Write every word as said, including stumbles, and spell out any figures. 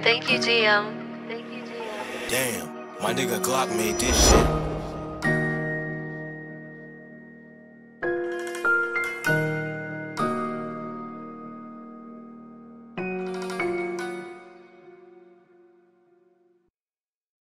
Thank you, G M. Thank you, G M. Damn, my nigga Glock made this shit.